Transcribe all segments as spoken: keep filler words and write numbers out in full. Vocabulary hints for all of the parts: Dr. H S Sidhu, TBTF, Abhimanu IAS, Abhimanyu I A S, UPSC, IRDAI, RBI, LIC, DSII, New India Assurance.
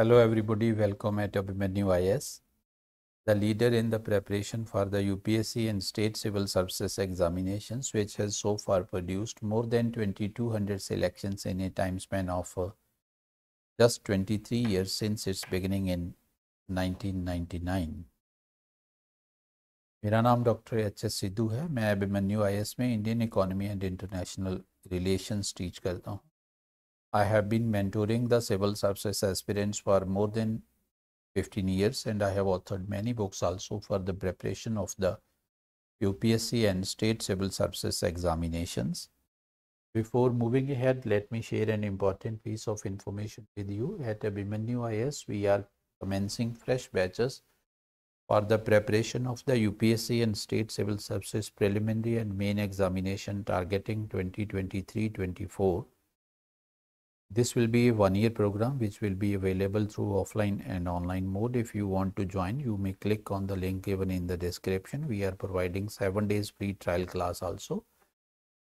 Hello everybody, welcome at Abhimanu I A S, the leader in the preparation for the U P S C and State Civil Services examinations, which has so far produced more than twenty-two hundred selections in a time span of uh, just twenty-three years since its beginning in nineteen ninety-nine. मेरा नाम doctor H S Sidhu है. मैं Abhimanyu I S में Indian economy and international relations teach करता हूँ. I have been mentoring the civil services aspirants for more than fifteen years, and I have authored many books also for the preparation of the U P S C and state civil services examinations. Before moving ahead, let me share an important piece of information with you. At Abhimanyu I A S, we are commencing fresh batches for the preparation of the U P S C and state civil services preliminary and main examination targeting twenty twenty-three twenty-four. This will be a one-year program which will be available through offline and online mode. If you want to join, you may click on the link given in the description. We are providing seven days free trial class also.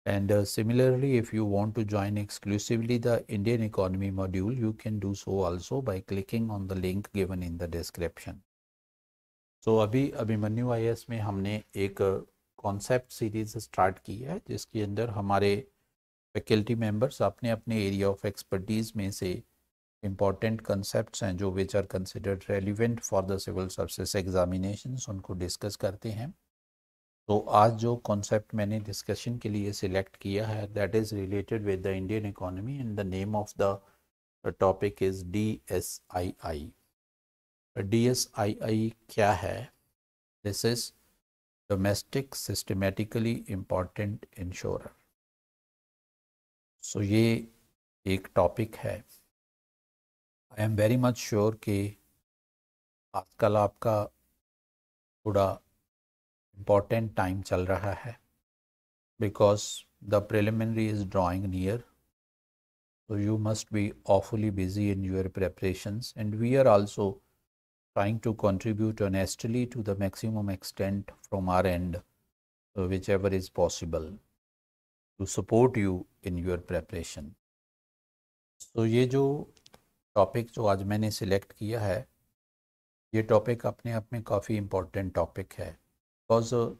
And uh, similarly, if you want to join exclusively the Indian economy module, you can do so also by clicking on the link given in the description. So, अभी Abhimanyu I A S में हमने एक concept series start की है, जिसके अंदर हमारे faculty members आपने अपने एरिया ऑफ एक्सपर्टीज़ में से इम्पॉर्टेंट कंसेप्ट्स हैं जो which are considered relevant for the civil services examinations, उनको डिस्कस करते हैं. तो आज जो कॉन्सेप्ट मैंने डिस्कशन के लिए सिलेक्ट किया है that is related with the Indian economy and the name of the topic is D S I I. D S I I क्या है? This is domestic systematically important insurer. So so, ये एक topic है. I am very much sure कि आजकल आपका थोड़ा important time चल रहा है because the preliminary is drawing near. So you must be awfully busy in your preparations and we are also trying to contribute honestly to the maximum extent from our end whichever is possible to support you in your preparation. So ये जो topic जो आज मैंने select किया है, ये topic अपने आप में काफ़ी important topic है because uh,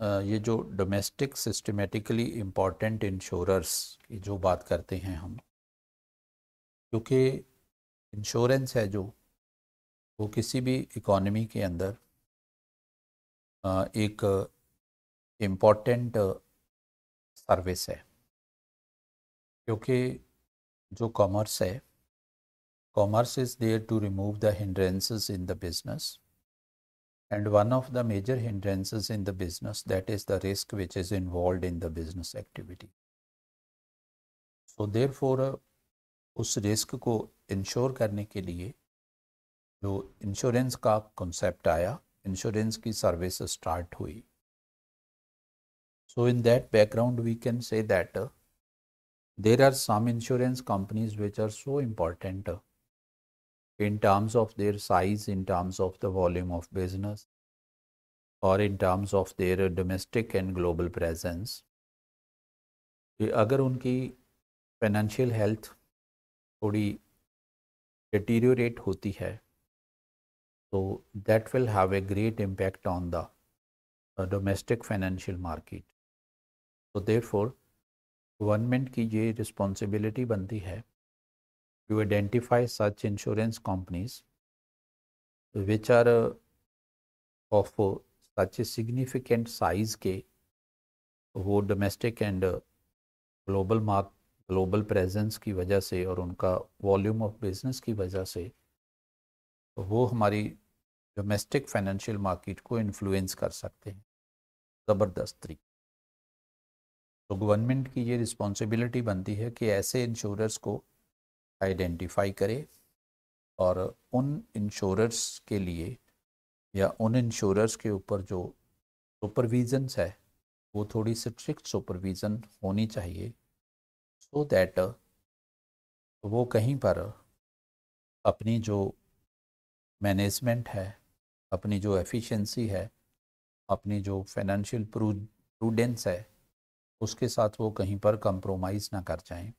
uh, ये जो domestic systematically important insurers की जो बात करते हैं हम, क्योंकि insurance है जो वो किसी भी economy के अंदर uh, एक uh, important uh, सर्विस है. क्योंकि जो कॉमर्स है, commerce is there to remove the hindrances in the business and one of the major hindrances in the business that is the risk which is involved in the business activity. So therefore उस risk को insure करने के लिए जो insurance का concept आया, insurance की service start हुई. So in that background we can say that uh, there are some insurance companies which are so important uh, in terms of their size, in terms of the volume of business, or in terms of their uh, domestic and global presence. अगर उनकी financial health थोड़ी deteriorate होती है तो that will have a great impact on the uh, domestic financial market. तो therefore government की ये responsibility बनती है to identify such insurance companies which are of such a significant size के वो domestic and global mark global presence की वजह से और उनका वॉल्यूम ऑफ बिजनेस की वजह से वो हमारी डोमेस्टिक फाइनेंशियल मार्केट को इन्फ्लुएंस कर सकते हैं ज़बरदस्त तरीके. तो गवर्नमेंट की ये रिस्पॉन्सिबिलिटी बनती है कि ऐसे इंश्योरर्स को आइडेंटिफाई करे और उन इंश्योरर्स के लिए या उन इंश्योरर्स के ऊपर जो सुपरविजन्स है वो थोड़ी स्ट्रिक्ट सुपरविज़न होनी चाहिए सो दैट वो कहीं पर अपनी जो मैनेजमेंट है, अपनी जो एफिशिएंसी है, अपनी जो फाइनेंशियल प्रूडेंस है, उसके साथ वो कहीं पर कंप्रोमाइज़ ना कर जाएं.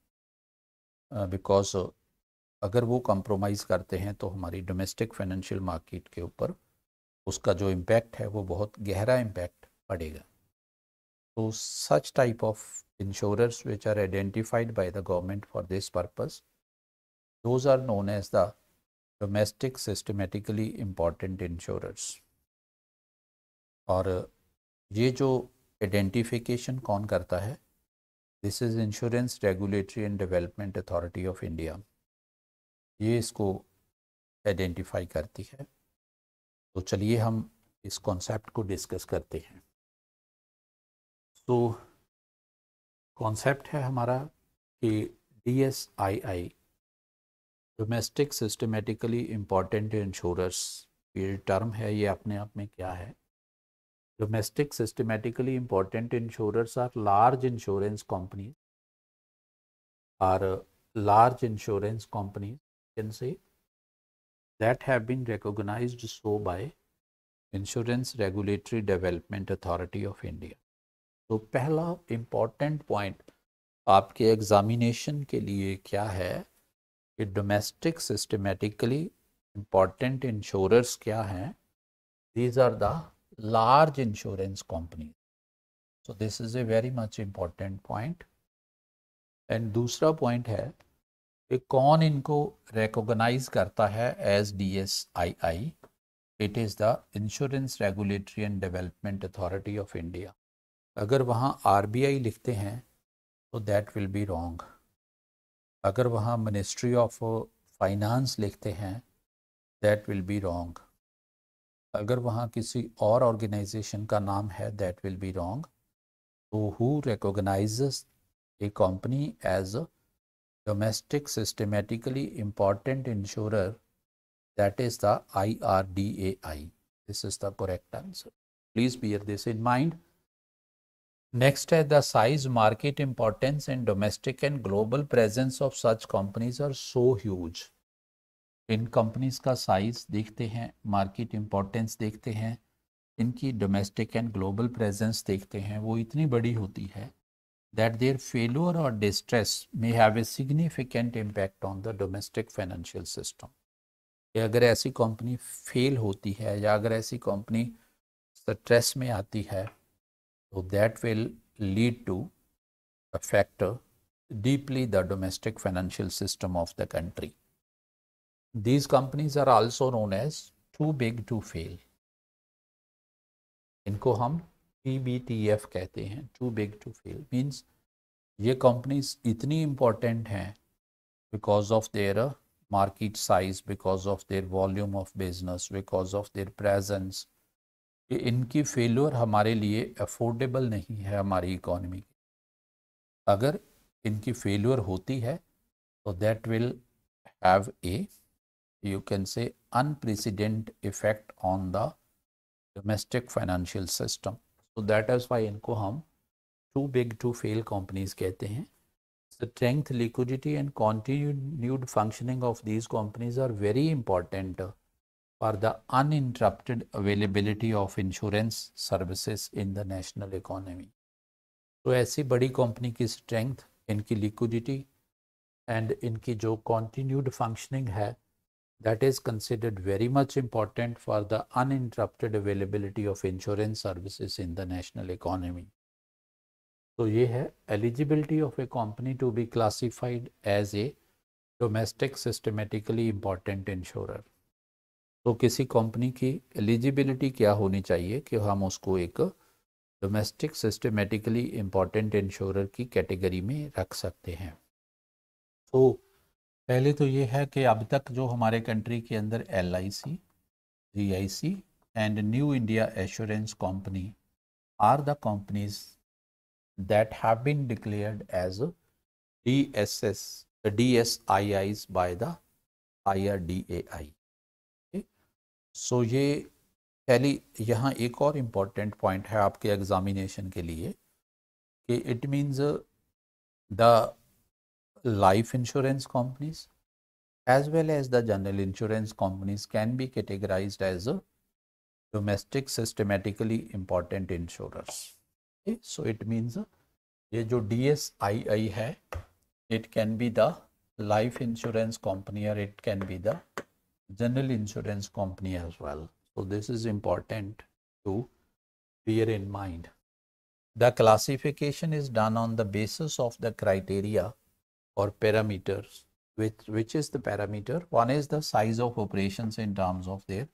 बिकॉज uh, uh, अगर वो कंप्रोमाइज़ करते हैं तो हमारी डोमेस्टिक फाइनेंशियल मार्केट के ऊपर उसका जो इम्पैक्ट है वो बहुत गहरा इम्पैक्ट पड़ेगा. तो such type of insurers which are identified by the government for this purpose, those are known as the domestic systematically important insurers. और ये जो आइडेंटिफिकेशन कौन करता है, this is insurance regulatory and development authority of India, ये इसको identify करती है. तो चलिए हम इस कॉन्सेप्ट को डिस्कस करते हैं. तो कॉन्सेप्ट है हमारा कि D S I I domestic systematically important insurers, ये टर्म है ये अपने आप में क्या है. Domestic systematically important insurers are large insurance companies are large insurance companies can say that have been recognised so by insurance regulatory development authority of India. तो पहला इम्पॉर्टेंट पॉइंट आपके एग्जामिनेशन के लिए क्या है कि डोमेस्टिक सिस्टमेटिकली इम्पॉर्टेंट इंश्योरर्स क्या हैं, these are the large insurance company. So this is a very much important point. And दूसरा पॉइंट है कि कौन इनको रिकॉग्नाइज करता है as D S I I, it is the insurance regulatory and development authority of India. अगर वहाँ R B I लिखते हैं तो दैट विल बी रॉन्ग. अगर वहाँ मिनिस्ट्री ऑफ फाइनेंस लिखते हैं दैट विल बी रॉन्ग. अगर वहाँ किसी और ऑर्गेनाइजेशन का नाम है दैट विल बी रॉन्ग. तो who recognises a company as domestic systematically important insurer, that is the I R D A I. This is the correct answer. Please bear this in mind. Next है the size market importance and domestic and global presence of such companies are so huge. इन companies का size देखते हैं, market importance देखते हैं, इनकी domestic and global presence देखते हैं, वो इतनी बड़ी होती है दैट देयर फेल्योर और distress may have a significant impact on the domestic financial system. अगर ऐसी कंपनी फेल होती है या अगर ऐसी कंपनी स्ट्रेस में आती है so that will lead to affect deeply the domestic financial system of the country. These companies are also known as too big to fail. इनको हम T B T F कहते हैं. Too big to fail means ये companies इतनी important हैं because of their market size, because of their volume of business, because of their presence, कि इनकी failure हमारे लिए अफोर्डेबल नहीं है हमारी इकोनॉमी. अगर इनकी फेल्योर होती है तो that will have a you can say unprecedented effect on the domestic financial system. So that is why इनको हम too big to fail companies कहते हैं. Strength, liquidity and continued functioning of these companies are very important for the uninterrupted availability of insurance services in the national economy. तो ऐसी बड़ी company की strength, इनकी liquidity and इनकी जो continued functioning है that is considered very much important for the uninterrupted availability of insurance services in the national economy. तो ये है eligibility of a company to be classified as a domestic systematically important insurer. तो किसी company की eligibility क्या होनी चाहिए कि हम उसको एक डोमेस्टिक सिस्टमेटिकली इम्पॉर्टेंट इंश्योरर की कैटेगरी में रख सकते हैं. तो पहले तो ये है कि अब तक जो हमारे कंट्री के अंदर L I C, D I C and New India Assurance company are the companies that have been declared as D S S D S I Is by the I R D A I. So so, ये पहली यहाँ एक और important point है आपके examination के लिए कि it means the life insurance companies as well as the general insurance companies can be categorised as domestic systematically important insurers. So it means ये जो डी एस आई आई है it can be the life insurance company or it can be the general insurance company as well. So this is important to bear in mind. The classification is done on the basis of the criteria or parameters, which, which is the parameter. One is the size of operations in terms of their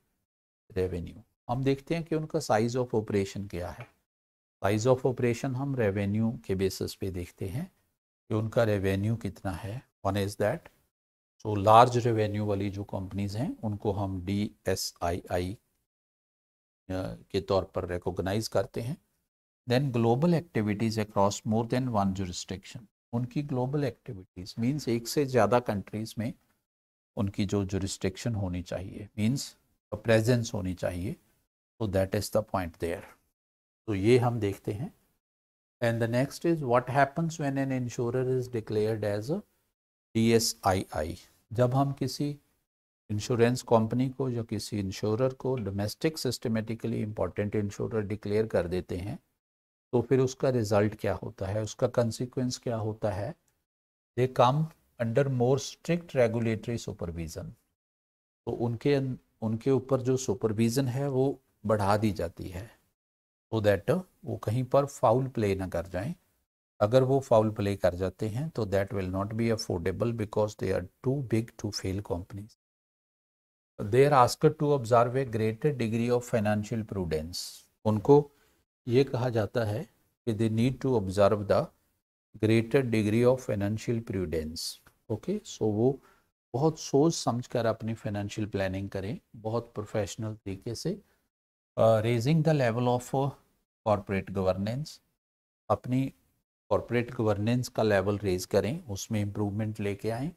revenue. हम देखते हैं कि उनका size of operation क्या है. Size of operation हम revenue के basis पे देखते हैं कि उनका revenue कितना है. One is that, so large revenue वाली जो companies हैं उनको हम D S I I के तौर पर recognize करते हैं. Then global activities across more than one jurisdiction. उनकी global activities means एक से ज़्यादा countries में उनकी जो jurisdiction होनी चाहिए, means presence होनी चाहिए. So that is the point there. So ये हम देखते हैं. And the next is what happens when an insurer is declared as a D S I I. जब हम किसी इंश्योरेंस कंपनी को या किसी इंश्योरर को domestic systematically important insurer declare कर देते हैं तो फिर उसका रिजल्ट क्या होता है, उसका कंसिक्वेंस क्या होता है. They come under more strict regulatory supervision. तो उनके उनके ऊपर जो सुपरविज़न है वो बढ़ा दी जाती है, सो दैट वो कहीं पर फाउल प्ले ना कर जाएं. अगर वो फाउल प्ले कर जाते हैं तो that will not be affordable because they are too big to fail companies. They are asked to observe a greater degree of financial prudence. उनको ये कहा जाता है कि they need to observe the greater degree of financial prudence. Okay, so वो बहुत सोच समझकर अपनी फाइनेंशियल प्लानिंग करें, बहुत प्रोफेशनल तरीके से. Raising the level of corporate governance, अपनी कॉर्पोरेट गवर्नेंस का लेवल रेज करें, उसमें इम्प्रूवमेंट लेके आएँ.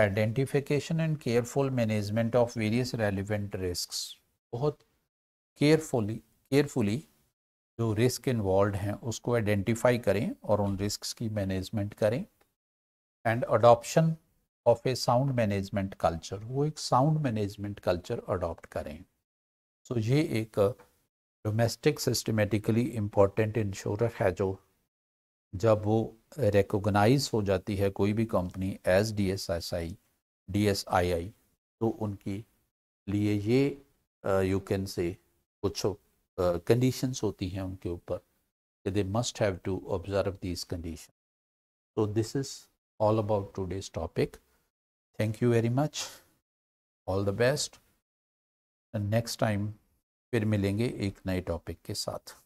Identification and careful management of various relevant risks. बहुत केयरफुली केयरफुली जो रिस्क इन्वॉल्व हैं उसको आइडेंटिफाई करें और उन रिस्क की मैनेजमेंट करें. And adoption of a sound management culture, वो एक साउंड मैनेजमेंट कल्चर अडॉप्ट करें. सो so, ये एक डोमेस्टिक सिस्टमेटिकली इम्पॉर्टेंट इंश्योरर है जो जब वो रिकॉग्नाइज हो जाती है कोई भी company as D S I I D S I I, तो उनकी लिए ये यू कैन से कुछ कंडीशंस uh, होती हैं उनके ऊपर कि they must have to observe these condition. So this is all about today's topic. Thank you very much, all the best. Next time फिर मिलेंगे एक नए टॉपिक के साथ.